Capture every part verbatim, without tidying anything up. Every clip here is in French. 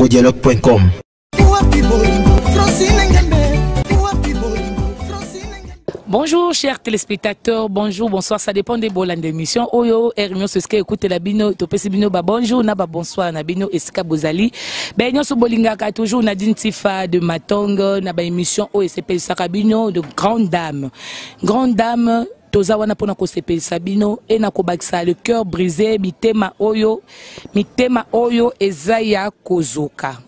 Congo Dialogue point com. Bonjour chers téléspectateurs, bonjour, bonsoir, ça dépend des bolans d'émission. Oyo, Hermio, ce que écoutez la bino, topesi bino, ba bonjour, naba bonsoir, nabino, eska bozali. Ben yon sobolingaka toujours, Nadine Tifa de Matongo, naba émission, o esepel sakabino, de grande dame. Grande dame, tozawana pona kosepel sabino, et na kobaksa le cœur brisé, mitema oyo, mitema oyo, ezaya kozoka.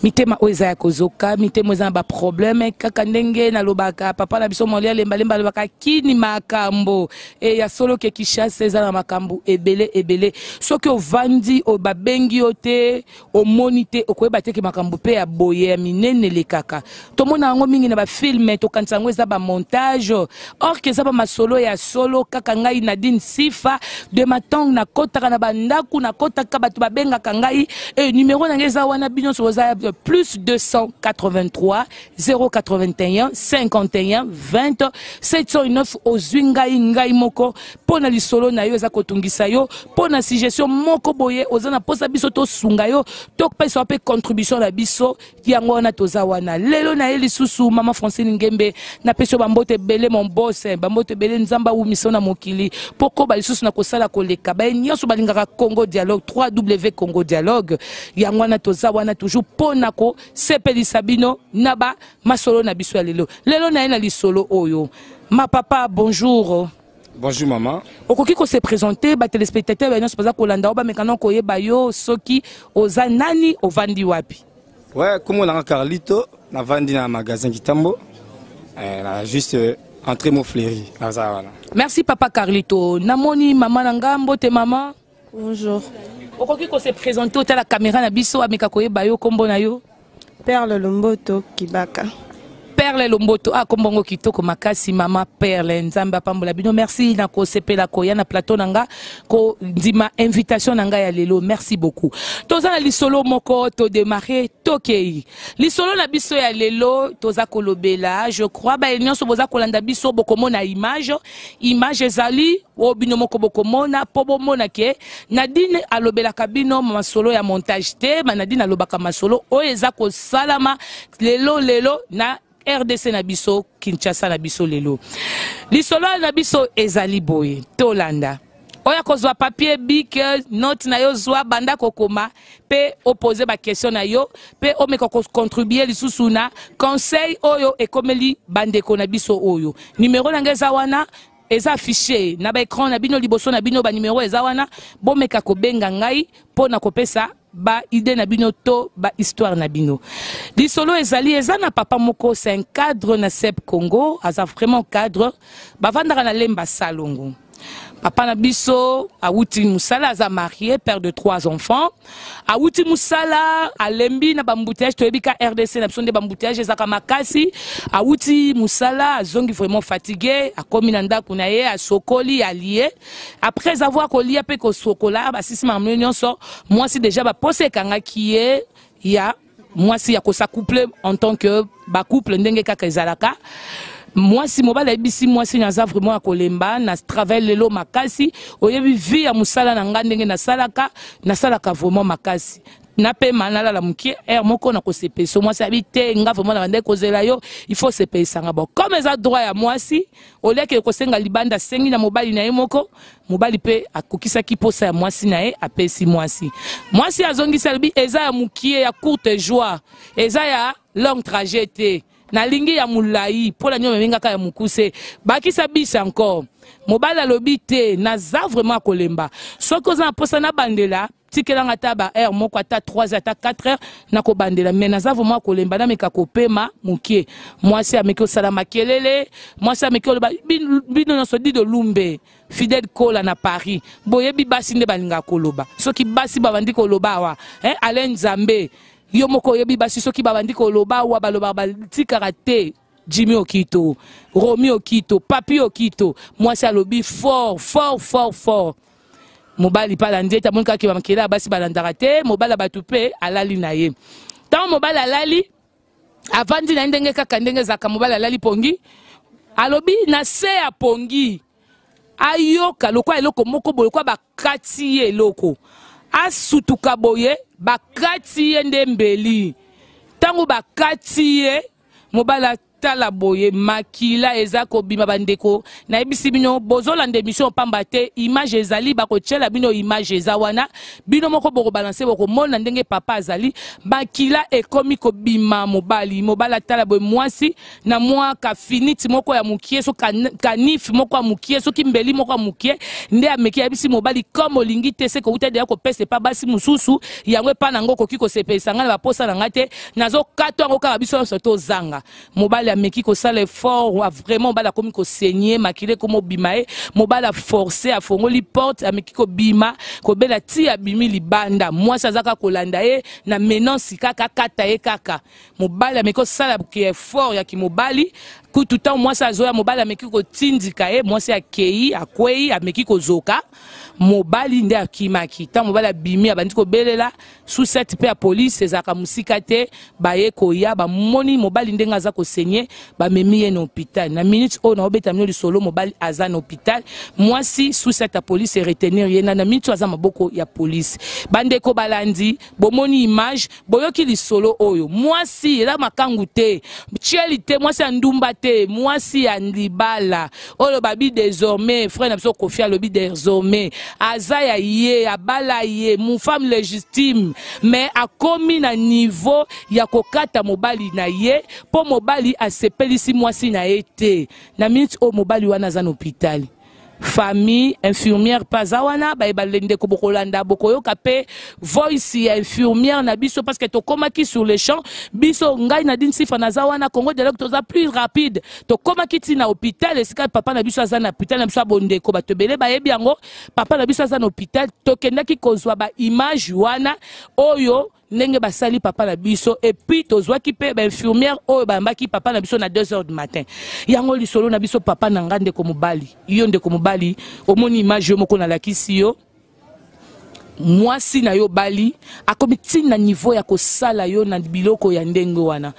Mitema oza kozoka mitema oza ba problème kaka ndenge na lobaka papa na biso molia lemba lemba lobaka kini makambo e ya solo ke kishase eza na makambo ebele ebele soki ovandi obabengi ote omonite okoyeba te ke makambo pe ya boye minene le kaka tomona ngo mingi na ba film to kantango eza ba montage or ke eza ba masolo ya solo kaka ngai Nadine Tifa de Matongo na kota na bandaku na kota ka bato babenga kangai e numéro na ngeza wana bino soza plus deux cent quatre-vingt-trois zéro quatre-vingt-un cinquante et un vingt sept cent neuf ozuinga ingai moko pona lisolo na yo eza kotungisa yo pona suggestion moko boye ozana posa biso to sunga yo tok pa so pe contribution la biso yango wana toza wana lelo na eli susu mama Francine Napeso Bambote belé mon boss Bambote belé Nzamba ou misona mokili poko ba lisusu na kosala koleka ba nyoso balingaka Congo Dialogue trois W Congo Dialogue yango wana toza wana toujours Ponako, sepeli sabino, naba, masolo nabiswa lelo. Lelo na ena lisolo oyo. Ma papa, bonjour. Bonjour maman. Okoki ko se présenter ba téléspectateur ba non supposé ko landa oba mekano ko yeba yo soki oza nani ovandi wapi. Ouais, comme on a Carlito, na vandi na magasin Kitambo. Eh na juste entrée mon fleuri. Merci papa Carlito. Namoni maman nangambo te maman. Bonjour. Okoki ko se présenter à la caméra na biso ameka koye bayo kombo na yo Perle Lomboto Kibaka Perle Lomboto a kombongo kitoko makasi mama Perle Nzamba pambola bino merci na ko sepela koya na plateau nanga ko ndima invitation nanga ya lelo merci beaucoup toza na lisolo moko to démarrer tokei lisolo na biso ya lelo toza kolobela je crois ba enyo so boza kolanda biso bokomona image image ezali o binomoko bokomona po bomona ke Nadine alobela kabino mama solo ya montage te ba Nadine alobaka masolo o eza ko salama lelo lelo na R D C Nabiso, Kinshasa Nabiso Lelo. Lisolo Nabiso ezali boye, Tolanda. Oya kozwa papier bic, note na yo zwa banda kokoma, pe opose ba question na yo, pe ome kokos contribuer lisusu na conseil oyo ekomeli bandeko Nabiso oyo. Numéro nangeza wana eza affiché na ba écran na bino liboso na bino ba numéro eza wana bomeka kobenga ngai pona kopesa ba idée na bino to ba histoire na bino lisolo ezali ezana papa moko c'est un cadre na Seb Congo aza vraiment cadre ba vandaka na lemba salongo papa na biso awuti musala aza marié père de trois enfants awuti musala alembi na bambouteillage to ebika R D C na biso nde bambouteillage ezaka makasi awuti musala azongi vraiment fatigué akomi na ndako na ye asokoli alié après avoir kolia pe ko sokola ba sisi mamlo nyonso moi si déjà ba posé kanga kié ya moi si ya ko s'accoupler en tant que ba couple ndenge kaka ezalaka moi si mobala ebisi moi si naza vraiment akolemba na travail lelo makasi oyebi vie ya musala na nga ndenge na salaka na salaka vraiment makasi na pema na la mukie er moko na ko sepeso moi si habite nga vraiment na ndeko zela yo il faut se payer sanga bon comme eza droit ya moi si oleke ko senga libanda sengi na mobali na ye moko mobali pe akokisa ki posa ya moi si na ye apesi moi si moi si azongi selbi eza ya mukie ya courte joie eza ya long trajet nalingi ya mulai pola nyome minga ka ya mukuse bakisa bisa encore mobala lobite naza vraiment kolemba soko za posa na bandela tikelanga taba air moko ata trois ata quatre heures na ko bandela mais naza vraiment kolemba na meka kopema mukie moi si ameko sala makelele moi si ameko bino na so di de lumbe Fidel Kolana Paris boye bi basi nde balinga koloba soki basi babandi koloba wa eh Alain Zambe yo moko yebi basi soki babandi koloba wa baloba batikara te Jimmy Okito Romeo Okito Papi Okito moi ça lobi fort fort fort fort mobali pala ndeta monka ki bamkela basi balandara te mobala batupe alali na ye tant mobala alali avandi na ndenge kaka ndenge zaka mobala alali pongi alobi na se ya pongi ayoka lokwa eloko moko bolokwa bakati eloko asutuka boye bakatiye ndembeli tango bakatiye mobala tala boye makila ezako bima bandeko na ebisi bino bozola ndemission pamba te image ezali bakotyela bino image ezawana bino moko boko balancer boko mona ndenge papa azali bakila ekomi ko bima mobali mobala tala boye mwasi na mwa ka finiti moko ya mukie so kanif moko ya mukie so kimbeli moko ya mukie nde amekia ebisi mobali comme olingi te se ko utade ko pese pa basi mususu yangwe pa nango ko kiko sepesa ngala ba posa nangate nazo kato ngo ka biso soto zanga mobali mais qui ça l'effort a vraiment bala comme ko saigner makile comme bimae mobala forcé à fongoli porte a meki ko bima ko bela ti abimi libanda moi ça zaka kolanda e na menon sikaka kata e kaka mobala meko sala ki effort ya ki mobali ku tout temps moi ça zoya mobala meki ko tindika e moi c'est akei akwei a meki ko zoka mobali nde akimaki tant mobala bimi abandi ko belela sous cette paix police zaka musikate baye ko ya ba moni mobali nde ngaza ko saigner ba memi en hôpital na minute on a betamino le solo mobile azan hôpital moi si sous cette police et retenir yena na minute azama boko ya police bandeko balandi bomoni image boyoki li solo oyo moi si la makangu te tchelite moi si andumba te moi si andibala olo babi désormais frère n'abso kofia lobi désormais azaya ye abala ye mon femme légitime mais a komi na niveau ya kokata mobali na ye po mobali c'est pelisi moi si na été na minute au mobali wana za hôpital famille infirmière pazawana ba balende ko bokolanda bokoyo kape voice infirmière na biso parce que to komaki sur le champ biso ngai Nadine Tifa na zawana Congo Dialogue toza plus rapide to komaki ti na hôpital esika papa na biso azana hôpital na biso bondeko ba tebele ba yebi yango papa na biso azana hôpital to kendaki kozwa ba image wana oyo nenge basali papa na biso et puis tozwa ki pe ba infirmière o ba mbaki papa na biso na deux heures du matin yango li solo na biso papa na ngande ko mobali yo nde ko mobali omoni image yo moko na lakisi yo moi si na yo bali akomi tin na niveau ya ko sala yo na biloko ya ndenge wana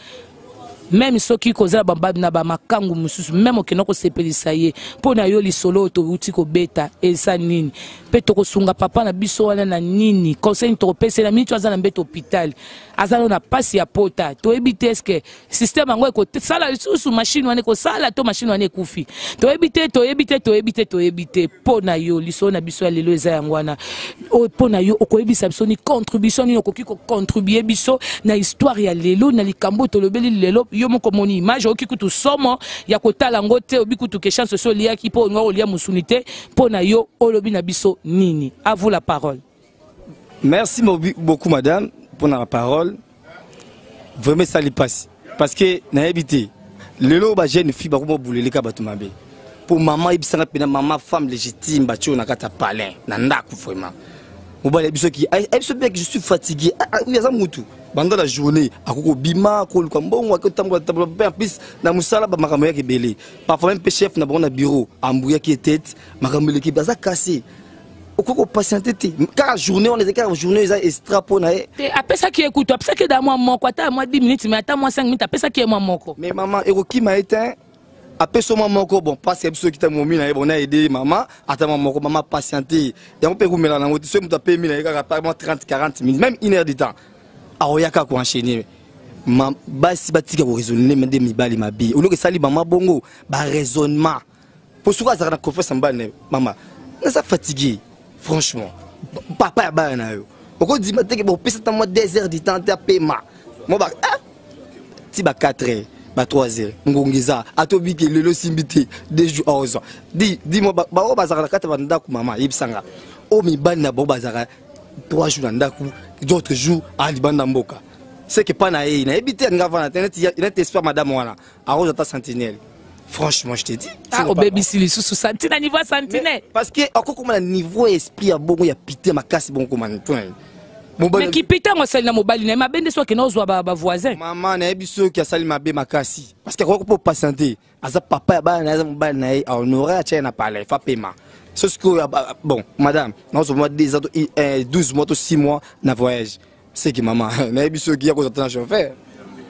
même soki kozala bamba na ba makangu mususu même okeno ko sepelisa ye pona yo li solo to uti ko beta esa nini pe to kosunga papa na biso wana na nini conseil to pese na minute azana mbeto hôpital azana na passe ya pota to ebite eske système ango ko sala susu machine wana ko sala to machine wana kufi to ebite to ebite to ebite to ebite pona yo li solo na biso ya lelo eza yangwana pona yo ko ebisa biso ni contribution ni ko kiko contribuer biso na histoire ya lelo na likambo to lobeli lelo yomo komoni image okikutu somo ya kotala ngote obikutu ke chance so lia ki po ngoro lia musunite pona yo olobi na biso nini à vous la parole. Merci beaucoup madame pour la parole vraiment ça lui passe parce que na habité lelo ba jeune fille ba ko bulele ka batumabe pour maman ibisanga pena maman femme légitime ba tio na kata palais na ndaku vraiment mobale biso ki biso bien que je suis fatigué ya mutu pendant la journée à koko bima ko lukwambongo ko tambo tambo en plus na musala ba makambo ya kebele parfois même chef na bon na bureau ambuya ki tête makambo ki baza cassé koko patienter car journée on les car journée ça extra pour na après ça qui écoute après ça que dans moi mon quoi ta moi dix minutes mais attends moi cinq minutes après ça qui est moi mon ko mais maman ero ki m'a éteint après ce moment encore bon parce que ceux qui t'ont mis là on a aidé maman attends maman maman patienter et on peut vous mettre là on se m'a payé là apparemment trente quarante minutes même une heure de temps. Alors, il y a qu'à enchaîner. Ma base, c'est pour raisonner, mais des mibali, ma bille. Au lieu de salir, maman, bongo, bah, raisonnement. Pour ce qu'on a la confiance en bas, maman, on est fatigué. Franchement, papa, il y a un peu. On dit, mais t'es bon, pisse, t'as moi deux heures du temps, t'as payé ma. Moi, bah, si, bah, quatre heures, bah, trois heures, m'gongiza, à toi, biki, le lo simbiti, deux jours, onze ans. Dis, dis-moi, bah, oh, bah, ça va, quatre, bah, n'a qu'au maman, ibsanga. Oh, mibali, n'a bon, bah, ça va. Trois jours d'andaku, d'autres jours à l'Ibandamboka. C'est que pas naïe, il a habité à Ngavana, il a testé madame Wana, à Rose à Sentinelle. Franchement, je te dis. Ah, au bébé, si les sous Sentinelle, à niveau Sentinelle. Parce que, encore comme un niveau esprit à bon, il a pité ma casse, bon, comme un point. Mais qui pita moi celle-là, mon balin, ma belle, soit que nos voisins. Maman, n'a habité qui a sali ma belle, ma casse. Parce que, encore pour patienter, à sa papa, à on aurait à Tchène à parler, Fapema. Sauf que, bon, madame, nous sommes douze mois, six mois dans le voyage. C'est que maman, nous avons besoin de chauffeur.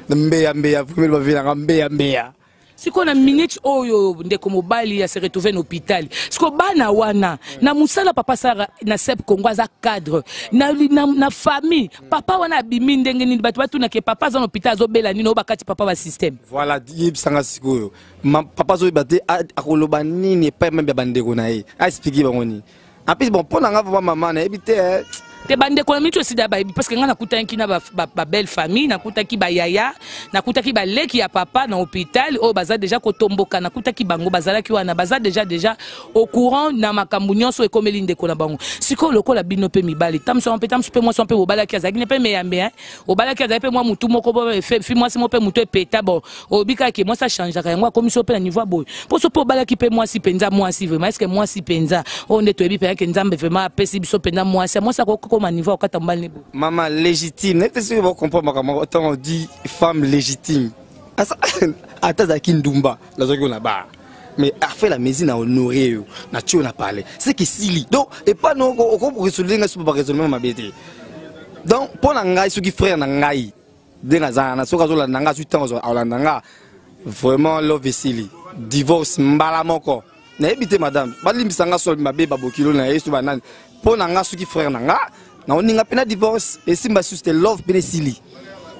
Nous avons besoin de chauffeur. Si qu'on a minute oyo ndeko mobali ya se retrouver en hôpital. Si qu'on bana wana na musala papa sara na sep Congo za cadre na na, na famille papa wana bimi ndenge ni batu batu na ke papa za hôpital zo bela ni no bakati papa ba système. Voilà yebisanga sikoyo. Papa zo bate akoloba nini pa même bandeko na ye. A expliquer bangoni. En plus bon pona nga papa maman na ebite te bande ko mito sida baby parce que nga nakutaki na ba belle famille nakutaki ba yaya nakutaki ba leki ya papa na hôpital o baza déjà ko tomboka nakutaki bango bazalaki wana baza déjà déjà au courant na makambu nyonso ekomeli ndeko na bango siko lokola bino pe mibali tamso pe tamso pe moso pe obalaki azaki ne pe meyambe hein obalaki azaki pe mwa mutu moko pe fi mwa si mo pe mutu peta bon obika ke mwa ça change ka yango komiso pe na niveau boy poso pe obalaki pe mwa si penza mwa si vraiment est-ce que mwa si penza on est toyebi pe ke Nzambe vraiment pe si biso penza mwa si mwa ça maman légitime, n'est-ce que vous comprenez autant on dit femme légitime. Atazaki Ndumba, la zone on a barre. Mais à faire la maison on a honoré, on a parlé. C'est qui silly. Donc et pas non on comprend résoudre les choses pas résoudre ma bête. Donc pour l'angai ceux qui frère n'angai, des nazana, ceux qui ont la nanga du temps, on la nanga vraiment love et silly. Divorce malamoko. N'hésitez madame, balim sanga sol ma bête babokilo na yesu banane. Pour nanga ceux qui frère nanga. On n'a pas de divorce et si ma susté love Benesili.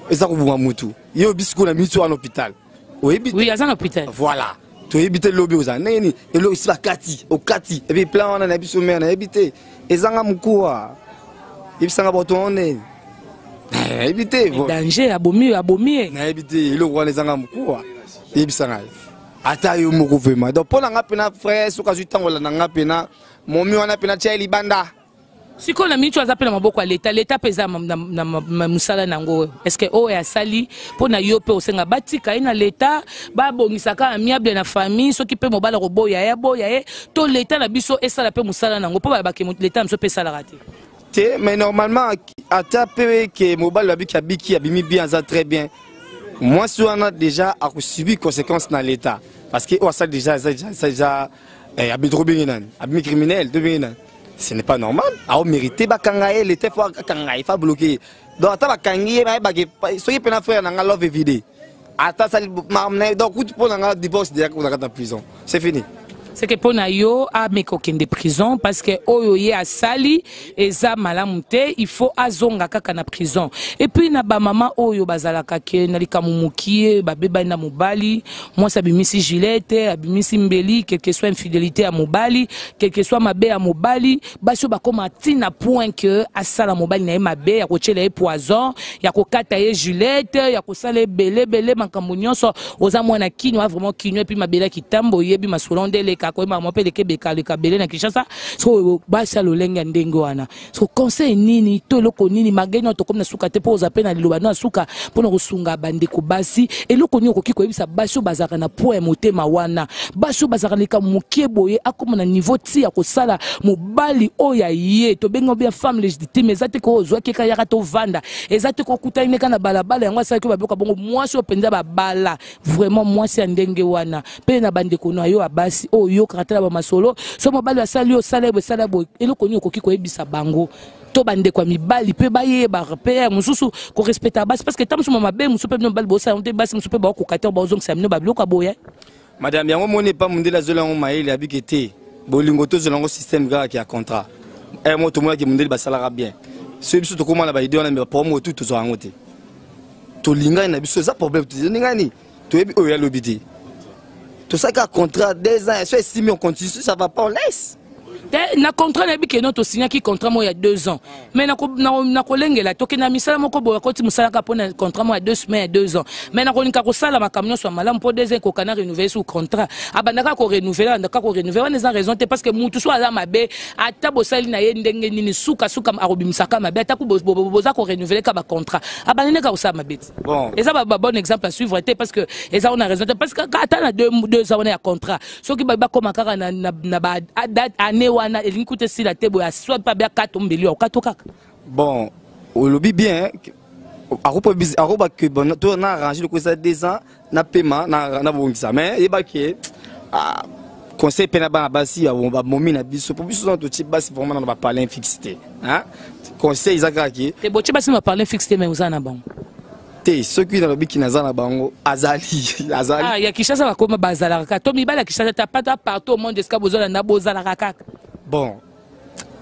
Et ça, vous m'avez tout. Il y a un à l'hôpital. Oui, il y a un hôpital. Voilà. Tu as habité le lobby aux années. Et là, c'est la Kati. Au Kati. Et puis, plein on a habité sur mer, on a habité. Et ça, on a moukoua. Et puis, ça, on a habité. Danger, abomi, abomi. On a habité. Et le roi, les gens ont moukoua. Et puis, ça, on a attaqué au mouvement. Donc, pour l'angape, frère, ce que j'ai dit, on a l'angape, mon mieux, on a peine à Tchèli Banda. Si on a mis trois appels à l'État, l'État pèse à Moussala Nango. Est-ce que O est à Sali pour Nayope au Sengabati, Kaina l'État, Babo Nisaka, amiable la famille, ceux qui peuvent me balader au Boya, Boya, tout l'État, la biso et Salapé Moussala Nango, pas l'État, M. Pessalaraté. Mais normalement, à taper que Mobile la Biki Abiki abîme bien, ça très bien. Moi, si on a déjà subi conséquences dans l'État, parce que ça déjà, ça déjà, ça déjà, abîme trop bien, abîme criminel, de bien. Ce n'est pas normal. Alors, mérité, l'été, il faut bloquer. Donc, attends, il faut que les frères n'aient pas vidé. Attends, ça m'a donc, pour le divorce, il faut que prison. C'est fini. C'est que pour Nayo, à mes coquins de prison, parce que Oyoye a sali, et ça malamouté, il faut azonga kaka na prison. Et puis, na ba maman Oyo bazala kake, na lika moumoukie, ba beba na moubali, moi ça bimisi gilette, abimisi mbeli, quelle que soit infidélité à moubali, quelle que soit ma bé à moubali, baso bako matina point que, à ça la moubali na e ma bé, yako tchele e poison, yako kataye gilette, yako sale belé, belé, mankamounion, so, oza mouana kinyo, vraiment kinyo, et puis ma bela ki tambo, yebi ma soulonde le ka. Quand il m'a montré les Québec, les Kabelés, les Kinshasa, so basha lolenga ndengoana. So conseil nini, tout le konini, malgré notre comme na suka te pose à peine à l'ouverture na suka pour nous sunga bande kubasi. Et le konyo koki koyi sa basho bazarana pour émouter mawana. Basho bazarana leka mukieboye a comme na niveau ti a kosala mobali oyaye. To bengo bien femme légitime. Mais zate ko zwa keka yarato vanda. Et zate ko kuta ineka na balabala. Et moi ça que babio kabongo moi si openda babala. Vraiment moi si ndengoana. Pena bande kono ayo abasi. Oh yo kratela ba masolo so mobali asali yo salebo salabo eloko nyo koki ko ebisa bango to bande kwa mibali pe baye ba repère mususu ko respecter base parce que tamso mama be musupe no bali bo sa on te base musupe ba ko kater ba ozongsa mino ba biloko boya madame yango moni pa mundela zola ngo maeli abikete bolingo to zola ngo système ga ki a contrat e mo to mo ki mundela ba salara bien so biso to komana ba idona me pour mo tout to zango te to linga na biso za problème to linga ni to ebi o ya lobidi. Tout ça qui a contrat deux ans, si on continue, ça ne va pas, on laisse. Na contrat na biki noto signé qui contrat moi il y a deux ans mais na na na kolenge la toke na misala moko bo koti musala ka pona contrat moi il y a deux semaines deux ans mais na kolinka ko sala makamnyo so malam pour deux ans ko kana renouveler sous contrat abanda ka ko renouveler ndaka ko renouveler neza raison te parce que mutu so ala mabe ata bosali na ye ndenge nini suka suka arobimisa ka mabe ata ko boza ko renouveler ka ba contrat abanda ka ko sa mabe bon et ça ba bon exemple à suivre te parce que et ça on a raison te parce que ata na deux deux ans on a contrat so ki ba ba ko makara na na ba date année. Bon, on lobby bien. On a arrangé le conseil des ans, na paiement, na na bon ça. Mais il conseil pénal basi, on va momine na biso. Pour biso tout type basi vraiment on va parler infixité. Hein? Conseil Isaac qui. Te boti basi on va parler infixité mais vous en a bon. ceux qui dans le qui nazana bango azali azali ah ya Kinshasa va comme bazalaraka tomi ba la Kinshasa ta pas partout au monde est-ce que besoin na bozalaraka bon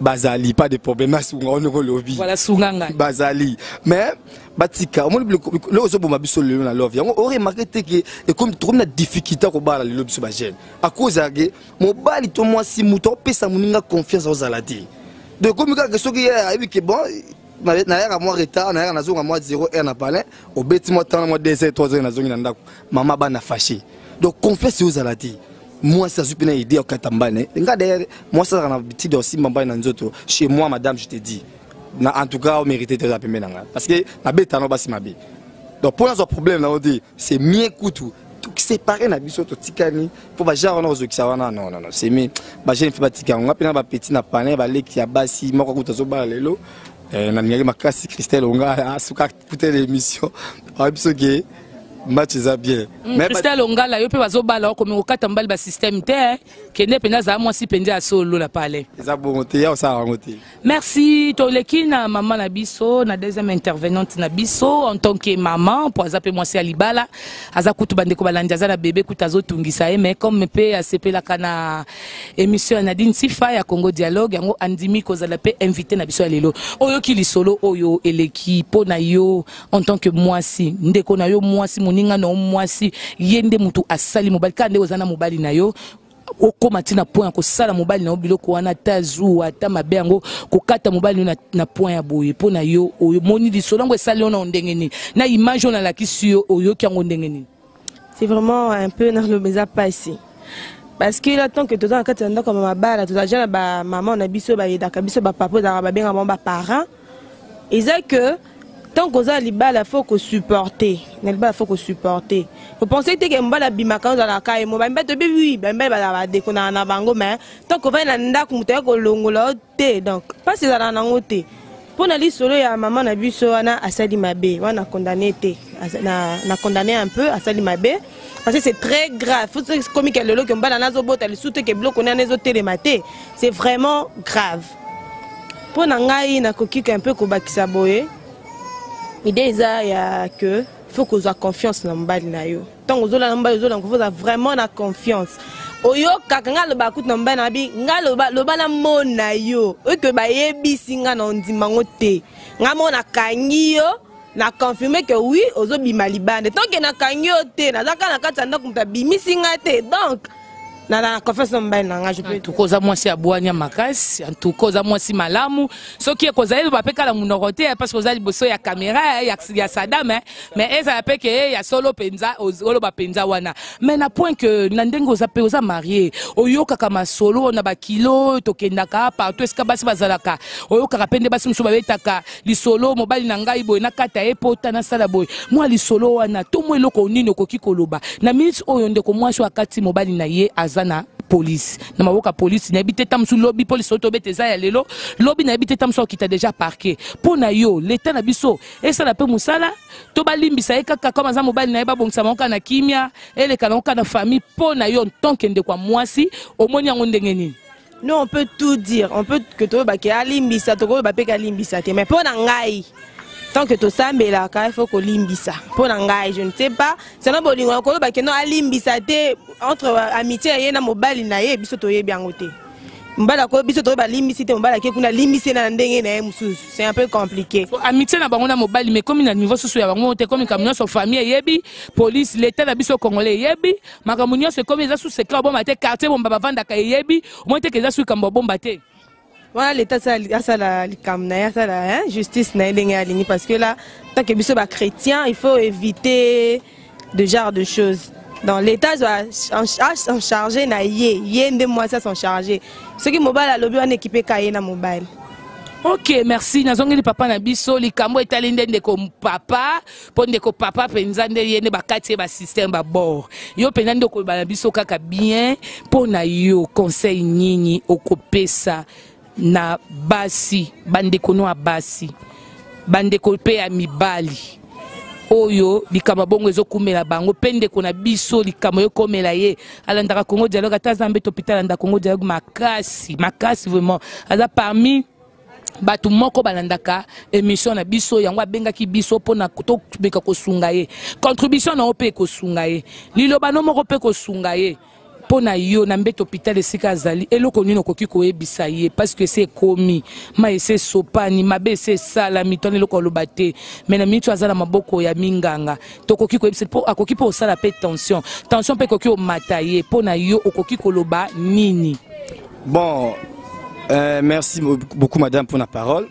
bazali pas de problème sunga on ko lobby voilà sunga ngai bazali mais batika au monde le ozo bomba biso le na love yango o remarquer que comme trop na difficulté ko bala le lobby so ba jeune à cause age mo bali to moi si muto pesa muninga confiance aux alati de comme ka que soki ya ibi que bon na na moi retard na na zonga moi zéro un na palais au beti moi temps moi deux trois na zonga na ndako mama bana fâché donc confiance aux alati moi ça supina idée au katambane nga derrière moi ça na petit aussi mamba na nzoto chez moi madame je te dis en tout cas on mérite de la pembe nga parce que na beta no basi mabe donc pour nos problème là on dit c'est mieux coutou tout séparer na biso to tikani pour ba genre na ozoki ça non non non c'est mieux ba jeune fait ba tikani nga pena ba petit na palais ba leki ya basi moko kuta zo ba lelo eh na ngeli makasi Christelle onga asuka écouter l'émission ba biso ke match ça bien mais Christelle Ongala yo pe bazobala ko meko katambal ba système te kene pe na za mo si pendi a solo la parler ça bon te ya ça ngote merci to lekina maman na biso na deuxième intervenante na biso en tant que maman pour za pe mo si alibala aza kutu bande ko balandi za na bébé kutazo tungisa e mais comme pe a sepe la kana émission Nadine Tifa ya Congo Dialogue yango andimi ko za la pe invité na biso lelo oyo ki li solo oyo eleki pona yo en tant que moi si ndeko na yo moi si ninga no mwasi yende mutu asali mobali kande ozana mobali na yo okoma tina point ko sala mobali na biloko wana tazu ata mabengo ko kata mobali na na point ya boye pona yo moni di solongo esali ona ndengeni na image ona la kisio oyo kango ndengeni c'est vraiment un peu dans le mesa pas ici parce que là tant que tout dans katanda comme ma bala tout déjà ba maman na biso ba yedaka biso ba papa za ba benga ba parents et ça que tant qu'on a les balles, il faut qu'on supporte. Il faut qu'on supporte. Vous pensez que les balles sont dans la caille, mais oui, les balles sont en avant. Mais tant qu'on va dans la caille, il faut qu'on l'a été. Donc, pas si ça n'a pas été. Pour aller solo, il y a maman qui a vu ça, elle a sali ma bé. On a condamné un peu à sali ma bé. Parce que c'est très grave. C'est comme qu'elle le combat dans la zone, elle soutient que bloc, on a les autres télématés. C'est vraiment grave. Pour n'aller dans la coquille un peu comme ça, l'idée est que faut qu'on ait confiance dans le tant qu'on a vraiment la confiance. Oyo kakanga le bakut na mbana bi ngalo ba lo bana mona yo e que ba yebisinga na ndimango te ngamona kangiyo na confirmer que oui ozo bimalibane tant que na kangiyo te na zaka na kata ndako mutabisinga te donc na na confiance na mbana je peux tout koza mwasi abwanya makasi tout koza mwasi malamu soki koza ele ba pekala munorote parce que ozali boso ya caméra ya ya Sadam mais eza peke ya solo penza ozolo ba penza wana mais na point que na ndengo za pe oza marié oyoka kama solo na ba kilo tokenda ka partout eska basi bazalaka oyoka kapende basi muso babetaka li solo mobali na ngai boy na kata epota na sala boy moi li solo wana to mo eloko nini okoki koloba na minute oyo ndeko mwashi wakati mobali na ye na police na maboka police na habite tam sous lobby police autobeteza ya lelo lobby na habite tam so qui t'a déjà parqué pona yo l'état na biso et ça la pe musala to balimbisa e kaka comme za mobali na ba bongsa monka na kimia ele kanonka na famille pona yo tonke ndekwa mwasi omoni yango ndengeni non on peut tout dire on peut que to ba ke alimbisa to ko ba pe kalimbisa te mais pona ngai tant que tout ça mais là il faut qu'on limbisa pour ngai je ne sais pas c'est non bolingo ko ba ke no alimbisa te entre amitié et na mobali na ye biso to yebi angote mbala ko biso to ba limbisi te mbala ke kuna limbisi na ndenge na mususu c'est un peu compliqué amitié na bango na mobali mais comme na niveau susu ya bango te comme comme notre famille yebi police l'état na biso congolais yebi makamunyo c'est comme ça sous secret bomba te quartier bomba ba vanda ka yebi mo te ke za sous kamba bomba te. Voilà l'état ça ça la likamna ça la justice na ndenge alingi parce que là tant que biso ba chrétien il faut éviter de genre de choses. Dans l'état en chargé na yé yé ndé moi ça sont chargés. Ceux qui mobile à l'objet on équipé kaye na mobile. OK merci nazongeli papa na biso likambo etali ndende ko papa po ndeko papa penza nde yene bakati ba système ba bord yo penza ndeko ba biso kaka bien po na yo conseil nyinyi okopesa na basi bandeko no abasi bandeko pe ya mibali oyo likama bongo ezokumela bango pende kona biso likama yo komela ye alandaka Congo Dialogue ata Zambe hôpital anda Congo Dialogue makasi makasi vraiment aza parmi Batu moko balandaka émission na biso yangwa benga ki biso pona kuto beka ko sungaye contribution na ope ko sungaye liloba no moko pe ko sungaye pona yo na mbeto hôpital esika azali eloko nino koki ko ebisa ye parce que c'est komi ma ese sopani mabe c'est sala mitone eloko lobate mais na mitu azala maboko ya minganga to koki ko ebisa po akoki po sala pe tension tension pe koki o mataye pona yo okoki ko loba nini bon. Euh, merci beaucoup madame pour la parole.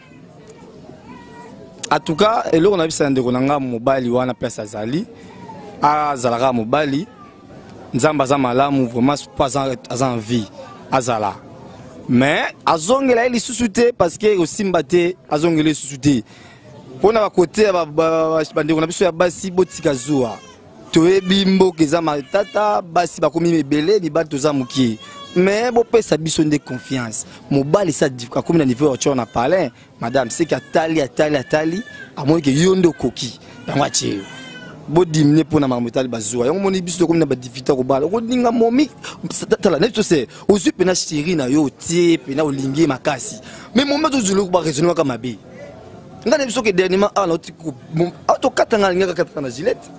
En tout cas, alors on a vu ça ndekonanga mobali wana pesa zali, azalaka mobali, nzamba zamalamu vraiment pas en vie, azala. Mais azongela il susute parce que aussi mbate azongela susute. Pona ba côté ba bandeko biso ya basi botika zoa. Toyebi mboka za matata basi bakomi mebele ni bato za muki. Mais bon, ça bisonne de confiance. Mon bal, ça dit qu'à combien de niveaux on a parlé, madame, c'est qu'à Tali, à Tali, à Tali, à moins que Yondo Koki, la moitié. Bon, dîner pour la marmotale bazoua. On m'a dit que comme n'a pas de difficulté au bal. On dit que mon mic, c'est la nette, c'est aux yeux penachiri, na yo, tie, pena au lingé, ma cassi. Mais mon matou, je l'ouvre, raisonnant comme ma bille. On a dit que dernièrement, à l'autre coup, mon auto katanga, il y a katanga gilette.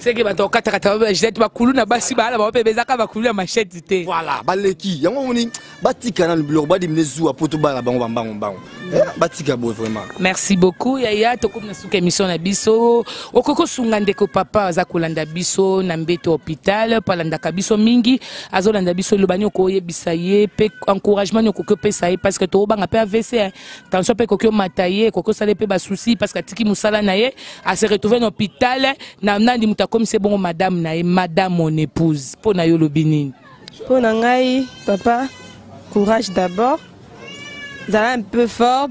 C'est que bato quatre-vingt-dix jette ba kuluna basi ba ala ba pebeza ka ba kuluna machete te voilà ba leki yango moni batika na blog ba dimne zua poto ba la bango bango bango batika bo vraiment. Merci beaucoup yaya tokum na suka émission na biso okoko sunga ndeko papa za kolanda biso na mbeto hôpital palanda ka biso mingi azolanda biso lobani okoyebisa ye pe encouragement okoke pe saye parce que to banga pe A V C tension pe kokyo mataye kokko sale pe ba souci parce que tiki musala na ye a se retrouver na hôpital na nandi comme c'est bon madame nae madame mon épouse pour na yo lobini pour nangai papa courage d'abord ça un peu fort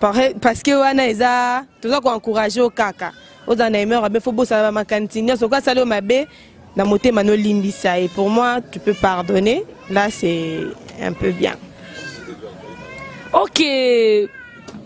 parce que wana eza toujours encourager au kaka aux animeurs mais faut bosser à ma cantine so ka sale mabe na motema no limbisa et pour moi tu peux pardonner là c'est un peu bien OK.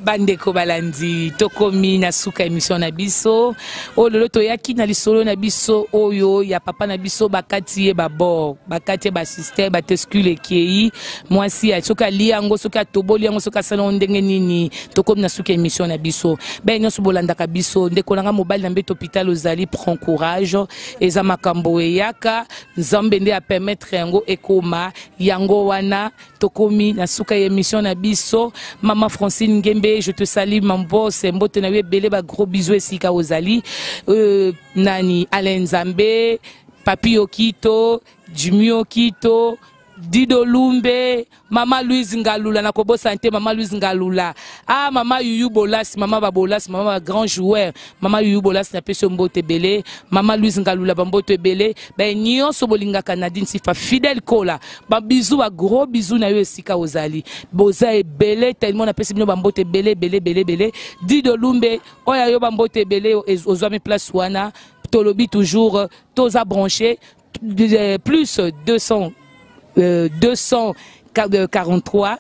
Bandeko balandi tokomi na suka émission na biso o lolo toyaki na lisolo na biso oyo ya papa na biso bakati e babor bakati ba sister ba teskule kei mwasi ya soka liango soka toboli yango soka salon ndenge nini tokomi na suka émission na biso ben nyoso bolanda ka biso ndeko langa mobali na mbeto hôpital ozali prend courage eza makambo eyaka nzambe nde a permettre yango ekoma yango wana tokomi na suka émission na biso mama Francine Ngembe je te salue mon boss mbote na belé ba gros bisous sika ozali euh, nani Alain Zambe Papi Okito Jimmy Okito Dido Lumbe, Mama Louise ngalula na kobo santé Mama Louise ngalula ah Mama Yuyu Bolas Mama Babolas Mama grand joueur Mama Yuyu Bolas Napeso Bambote belé Mama Louise ngalula Bambote belé ben nyon so bolinga Nadine Tifa Fidel Kolana ba bisou ba gros bisou na yo esika ozali boza ebelé tellement na pesi bino Bambote belé belé belé belé Dido Lumbe oya yo Bambote belé ozwa mi place wana tolobi toujours toza branché plus deux cents Euh, deux cent quarante-trois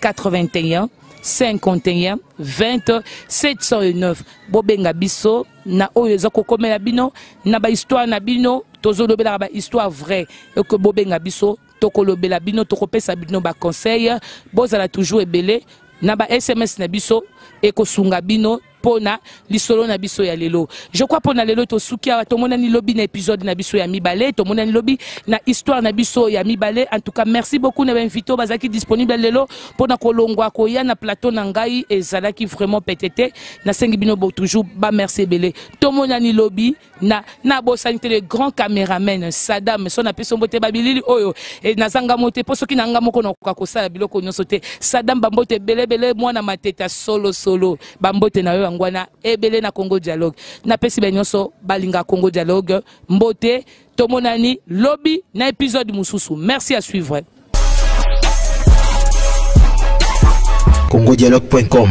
quatre-vingt-un cinquante et un vingt sept cent neuf bobenga biso na oyo za kokomela bino na ba histoire na bino tozolobela ba histoire vraie que bobenga biso tokolobela bino tokopesa bino ba conseil bozala toujours ebelé na ba S M S na biso ekosunga bino pona lisolo na biso ya lelo je crois pona lelo to sukia to monani lobby na épisode na biso ya mibale to monani lobby na histoire na biso ya mibale en tout cas merci beaucoup na invité bazaki disponible lelo pona kolongwa ko ya na plateau na ngai ezalaki vraiment pétété na sengi bino bo toujours ba merci belé to monani lobby na na bo sanité le grand caméraman Sadam son apeso mbote babilili oyo e na zanga mote poso ki na nga moko na kokosala biloko nyonso te Sadam Bambote belé belé mwana mateta solo solo Bambote na yo ngwana ebele na Congo Dialogue na pesi benyoso balinga Congo Dialogue mbote tomonani lobby na épisode mususu merci à suivre Congo Dialogue point com.